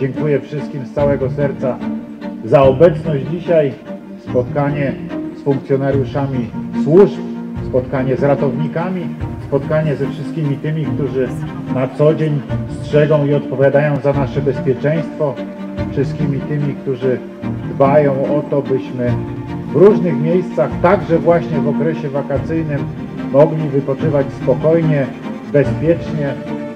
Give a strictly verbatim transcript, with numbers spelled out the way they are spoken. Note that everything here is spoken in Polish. Dziękuję wszystkim z całego serca za obecność dzisiaj, spotkanie z funkcjonariuszami służb, spotkanie z ratownikami, spotkanie ze wszystkimi tymi, którzy na co dzień strzegą i odpowiadają za nasze bezpieczeństwo, wszystkimi tymi, którzy dbają o to, byśmy w różnych miejscach, także właśnie w okresie wakacyjnym, mogli wypoczywać spokojnie, bezpiecznie,